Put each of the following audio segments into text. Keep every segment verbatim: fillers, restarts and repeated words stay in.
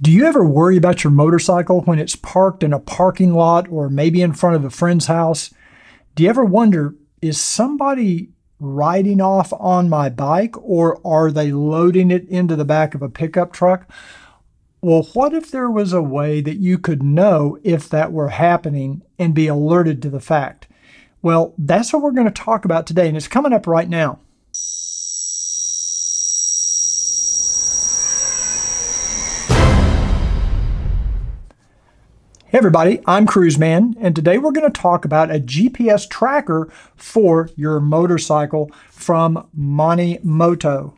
Do you ever worry about your motorcycle when it's parked in a parking lot or maybe in front of a friend's house? Do you ever wonder, is somebody riding off on my bike, or are they loading it into the back of a pickup truck? Well, what if there was a way that you could know if that were happening and be alerted to the fact? Well, that's what we're going to talk about today, and it's coming up right now. Hey everybody, I'm Cruiseman, and today we're going to talk about a G P S tracker for your motorcycle from Monimoto.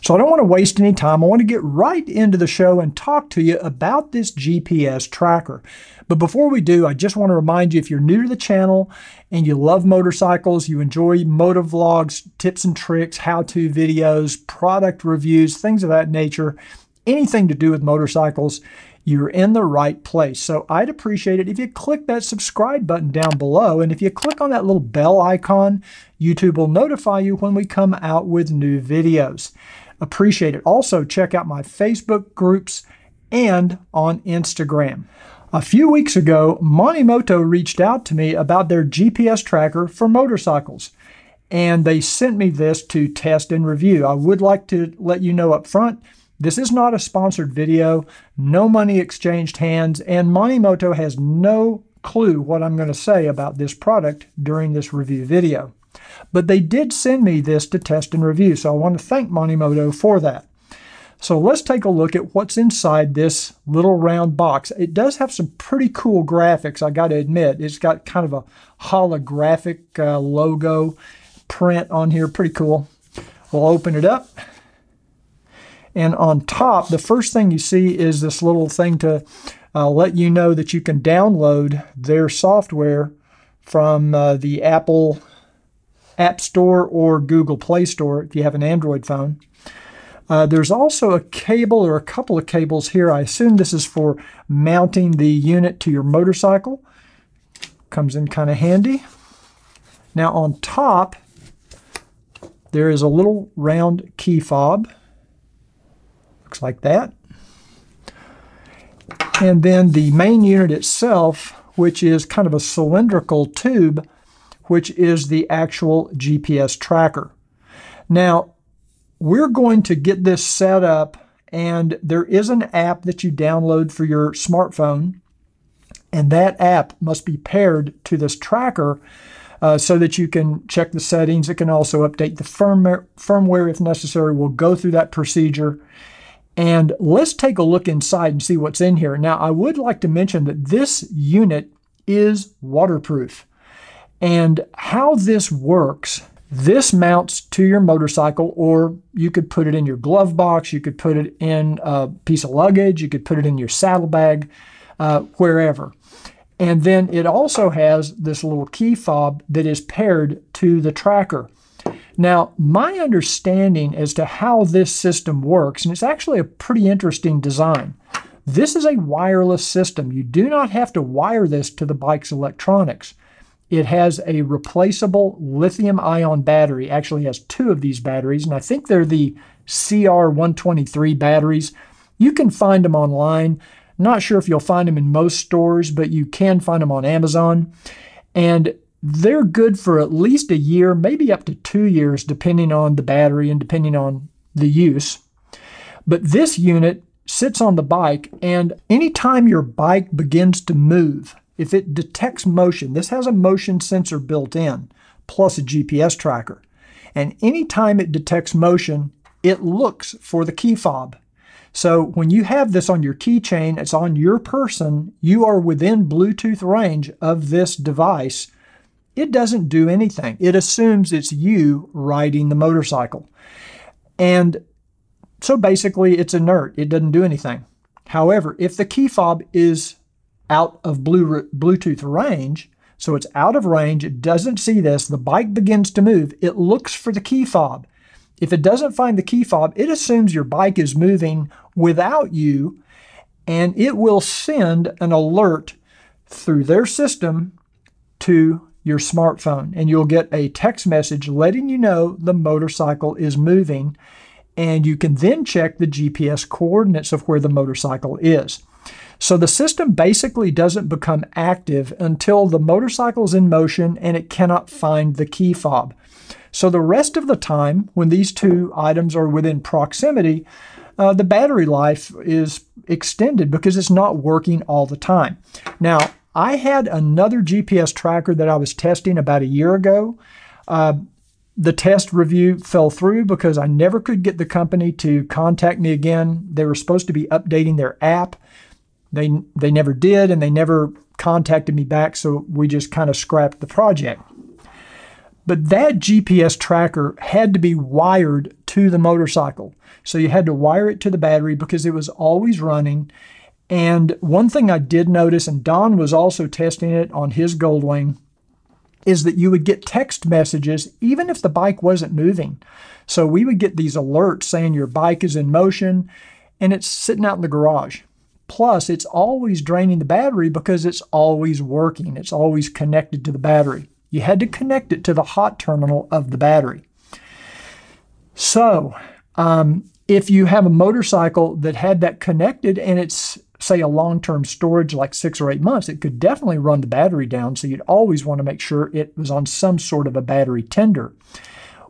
So I don't want to waste any time. I want to get right into the show and talk to you about this G P S tracker. But before we do, I just want to remind you, if you're new to the channel and you love motorcycles, you enjoy motovlogs, tips and tricks, how-to videos, product reviews, things of that nature, anything to do with motorcycles, you're in the right place. So I'd appreciate it if you click that subscribe button down below. And if you click on that little bell icon, YouTube will notify you when we come out with new videos. Appreciate it. Also, check out my Facebook groups and on Instagram. A few weeks ago, Monimoto reached out to me about their G P S tracker for motorcycles, and they sent me this to test and review. I would like to let you know up front, this is not a sponsored video, no money exchanged hands, and Monimoto has no clue what I'm going to say about this product during this review video. But they did send me this to test and review, so I want to thank Monimoto for that. So let's take a look at what's inside this little round box. It does have some pretty cool graphics, I got to admit. It's got kind of a holographic uh, logo print on here, pretty cool. We'll open it up. And on top, the first thing you see is this little thing to uh, let you know that you can download their software from uh, the Apple App Store or Google Play Store if you have an Android phone. Uh, there's also a cable or a couple of cables here. I assume this is for mounting the unit to your motorcycle. Comes in kind of handy. Now on top, there is a little round key fob. Looks like that. And then the main unit itself, which is kind of a cylindrical tube, which is the actual G P S tracker. Now, we're going to get this set up, and there is an app that you download for your smartphone, and that app must be paired to this tracker uh, so that you can check the settings. It can also update the firmware, firmware if necessary. We'll go through that procedure. And let's take a look inside and see what's in here. Now, I would like to mention that this unit is waterproof. And how this works, this mounts to your motorcycle, or you could put it in your glove box, you could put it in a piece of luggage, you could put it in your saddlebag, uh, wherever. And then it also has this little key fob that is paired to the tracker. Now, my understanding as to how this system works, and it's actually a pretty interesting design. This is a wireless system. You do not have to wire this to the bike's electronics. It has a replaceable lithium-ion battery. Actually has two of these batteries, and I think they're the C R one twenty-three batteries. You can find them online. Not sure if you'll find them in most stores, but you can find them on Amazon. And they're good for at least a year, maybe up to two years, depending on the battery and depending on the use. But this unit sits on the bike, and anytime your bike begins to move, if it detects motion, this has a motion sensor built in, plus a G P S tracker. And anytime it detects motion, it looks for the key fob. So when you have this on your keychain, it's on your person, you are within Bluetooth range of this device. It doesn't do anything. It assumes it's you riding the motorcycle. And so basically it's inert. It doesn't do anything. However, if the key fob is out of Bluetooth range, so it's out of range, it doesn't see this, the bike begins to move, it looks for the key fob. If it doesn't find the key fob, it assumes your bike is moving without you, and it will send an alert through their system to your smartphone, and you'll get a text message letting you know the motorcycle is moving, and you can then check the G P S coordinates of where the motorcycle is. So the system basically doesn't become active until the motorcycle is in motion and it cannot find the key fob. So the rest of the time, when these two items are within proximity, uh, the battery life is extended because it's not working all the time. Now, I had another G P S tracker that I was testing about a year ago. Uh, the test review fell through because I never could get the company to contact me again. They were supposed to be updating their app. They, they never did, and they never contacted me back, so we just kind of scrapped the project. But that G P S tracker had to be wired to the motorcycle. So you had to wire it to the battery because it was always running. And one thing I did notice, and Don was also testing it on his Goldwing, is that you would get text messages even if the bike wasn't moving. So we would get these alerts saying your bike is in motion, and it's sitting out in the garage. Plus, it's always draining the battery because it's always working. It's always connected to the battery. You had to connect it to the hot terminal of the battery. So, um, if you have a motorcycle that had that connected and it's, say, a long-term storage like six or eight months, it could definitely run the battery down, so you'd always want to make sure it was on some sort of a battery tender.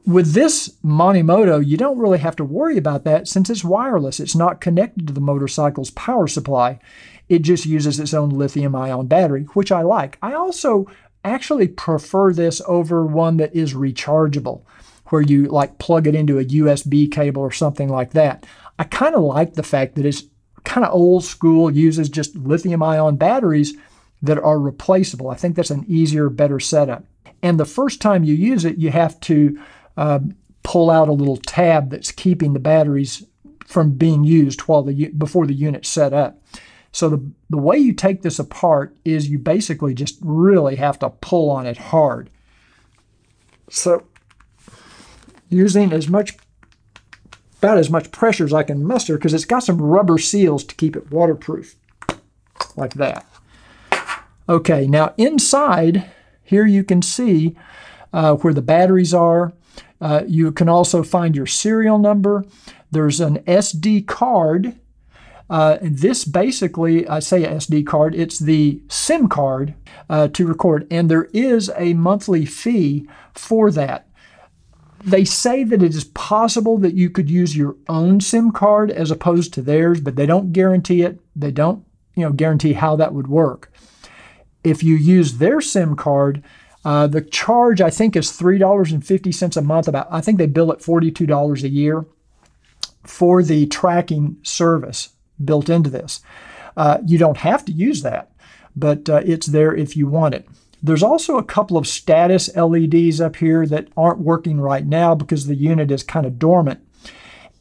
With this Monimoto, you don't really have to worry about that since it's wireless. It's not connected to the motorcycle's power supply. It just uses its own lithium-ion battery, which I like. I also actually prefer this over one that is rechargeable, where you like plug it into a U S B cable or something like that. I kind of like the fact that it's kind of old school, uses just lithium-ion batteries that are replaceable. I think that's an easier, better setup. And the first time you use it, you have to Uh, pull out a little tab that's keeping the batteries from being used while the before the unit's set up. So the, the way you take this apart is you basically just really have to pull on it hard. So using as much, about as much pressure as I can muster, because it's got some rubber seals to keep it waterproof, like that. Okay, now inside here you can see uh, where the batteries are. Uh, you can also find your serial number. There's an S D card. Uh, and this basically, I say S D card, it's the SIM card uh, to record. And there is a monthly fee for that. They say that it is possible that you could use your own SIM card as opposed to theirs, but they don't guarantee it. They don't, you know, guarantee how that would work. If you use their SIM card, Uh, the charge, I think, is three dollars and fifty cents a month. About, I think they bill it forty-two dollars a year for the tracking service built into this. Uh, you don't have to use that, but uh, it's there if you want it. There's also a couple of status L E Ds up here that aren't working right now because the unit is kind of dormant.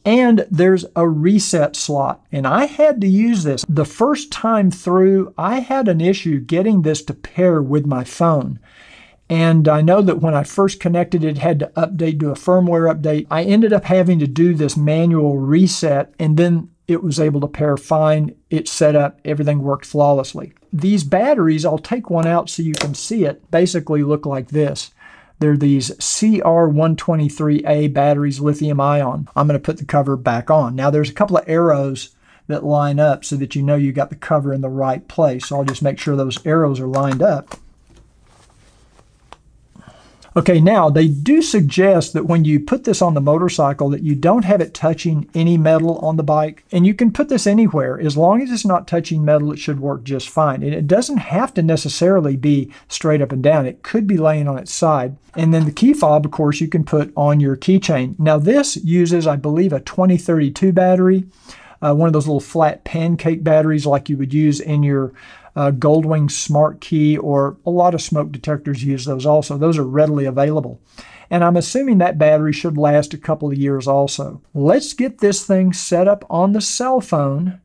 And there's a reset slot, and I had to use this. The first time through, I had an issue getting this to pair with my phone. And I know that when I first connected it, it had to update, do a firmware update. I ended up having to do this manual reset, and then it was able to pair fine. It set up, everything worked flawlessly. These batteries, I'll take one out so you can see it, basically look like this. They're these C R one twenty-three A batteries, lithium ion. I'm going to put the cover back on. Now there's a couple of arrows that line up so that you know you got the cover in the right place. So I'll just make sure those arrows are lined up. Okay, now they do suggest that when you put this on the motorcycle that you don't have it touching any metal on the bike. And you can put this anywhere. As long as it's not touching metal, it should work just fine. And it doesn't have to necessarily be straight up and down. It could be laying on its side. And then the key fob, of course, you can put on your keychain. Now this uses, I believe, a twenty thirty-two battery, uh, one of those little flat pancake batteries like you would use in your Uh, Goldwing Smart Key, or a lot of smoke detectors use those also. Those are readily available. And I'm assuming that battery should last a couple of years also. Let's get this thing set up on the cell phone.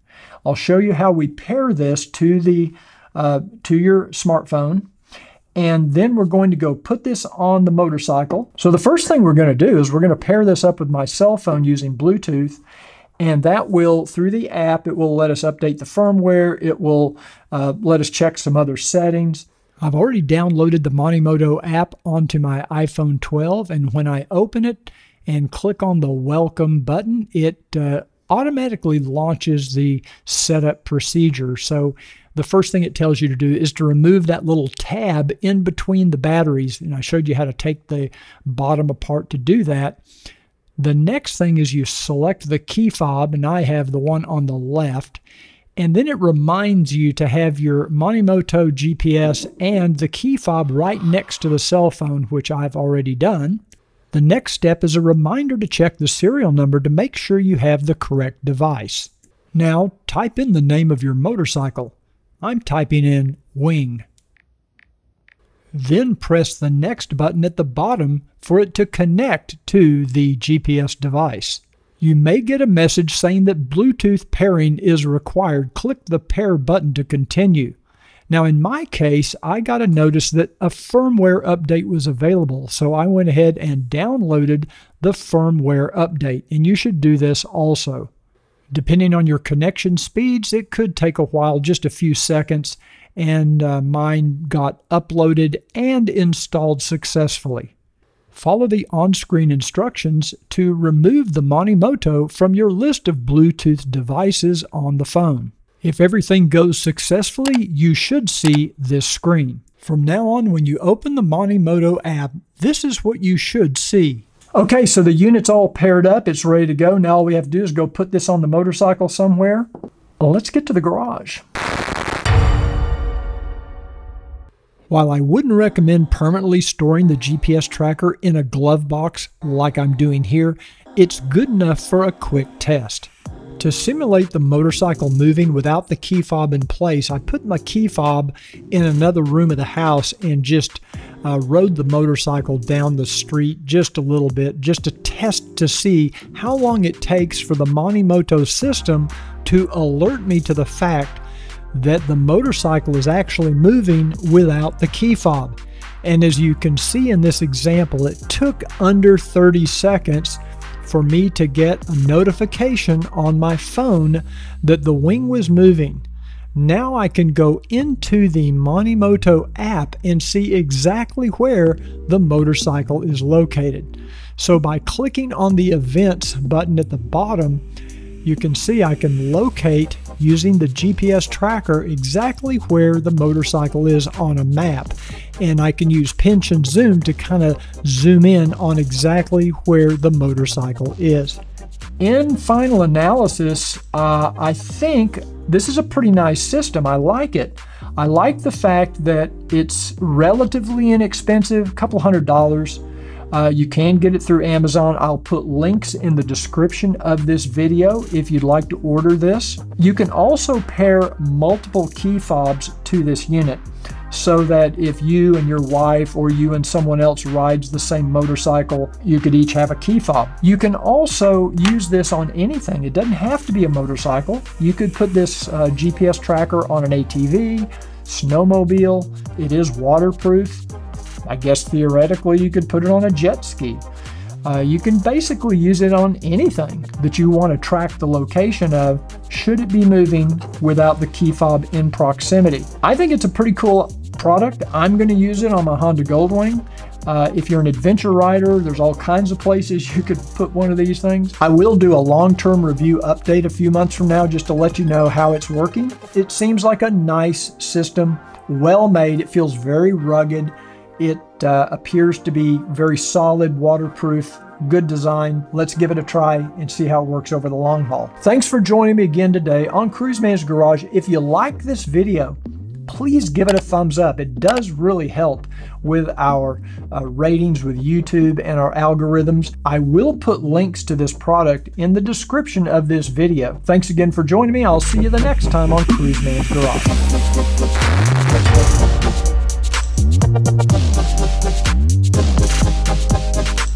I'll show you how we pair this to, the, uh, to your smartphone. And then we're going to go put this on the motorcycle. So the first thing we're going to do is we're going to pair this up with my cell phone using Bluetooth. And that will, through the app, it will let us update the firmware. It will uh, let us check some other settings. I've already downloaded the Monimoto app onto my iPhone twelve, and when I open it and click on the welcome button, it uh, automatically launches the setup procedure. So the first thing it tells you to do is to remove that little tab in between the batteries. And I showed you how to take the bottom apart to do that. The next thing is you select the key fob, and I have the one on the left. And then it reminds you to have your Monimoto G P S and the key fob right next to the cell phone, which I've already done. The next step is a reminder to check the serial number to make sure you have the correct device. Now, type in the name of your motorcycle. I'm typing in Wing. Then press the next button at the bottom for it to connect to the G P S device. You may get a message saying that Bluetooth pairing is required. Click the pair button to continue. Now, in my case, I got a notice that a firmware update was available, so I went ahead and downloaded the firmware update, and you should do this also. Depending on your connection speeds, it could take a while, just a few seconds, and uh, mine got uploaded and installed successfully. Follow the on-screen instructions to remove the Monimoto from your list of Bluetooth devices on the phone. If everything goes successfully, you should see this screen. From now on, when you open the Monimoto app, this is what you should see. Okay, so the unit's all paired up. It's ready to go. Now all we have to do is go put this on the motorcycle somewhere. Let's get to the garage. While I wouldn't recommend permanently storing the G P S tracker in a glove box like I'm doing here, it's good enough for a quick test. To simulate the motorcycle moving without the key fob in place, I put my key fob in another room of the house and just uh, rode the motorcycle down the street just a little bit, just to test to see how long it takes for the Monimoto system to alert me to the fact that the motorcycle is actually moving without the key fob. And as you can see in this example, it took under thirty seconds for me to get a notification on my phone that the Wing was moving. Now I can go into the Monimoto app and see exactly where the motorcycle is located. So by clicking on the events button at the bottom, you can see I can locate using the G P S tracker exactly where the motorcycle is on a map. And I can use pinch and zoom to kind of zoom in on exactly where the motorcycle is. In final analysis, uh, I think this is a pretty nice system. I like it. I like the fact that it's relatively inexpensive, a couple hundred dollars. Uh, you can get it through Amazon. I'll put links in the description of this video if you'd like to order this. You can also pair multiple key fobs to this unit so that if you and your wife or you and someone else rides the same motorcycle, you could each have a key fob. You can also use this on anything. It doesn't have to be a motorcycle. You could put this uh, G P S tracker on an A T V, snowmobile. It is waterproof. I guess theoretically you could put it on a jet ski. Uh, you can basically use it on anything that you want to track the location of, should it be moving without the key fob in proximity. I think it's a pretty cool product. I'm going to use it on my Honda Goldwing. Uh, if you're an adventure rider, there's all kinds of places you could put one of these things. I will do a long-term review update a few months from now just to let you know how it's working. It seems like a nice system, well made. It feels very rugged. It uh, appears to be very solid, waterproof, good design. Let's give it a try and see how it works over the long haul. Thanks for joining me again today on Cruiseman's Garage. If you like this video, please give it a thumbs up. It does really help with our uh, ratings with YouTube and our algorithms. I will put links to this product in the description of this video. Thanks again for joining me. I'll see you the next time on Cruiseman's Garage. We'll be right back.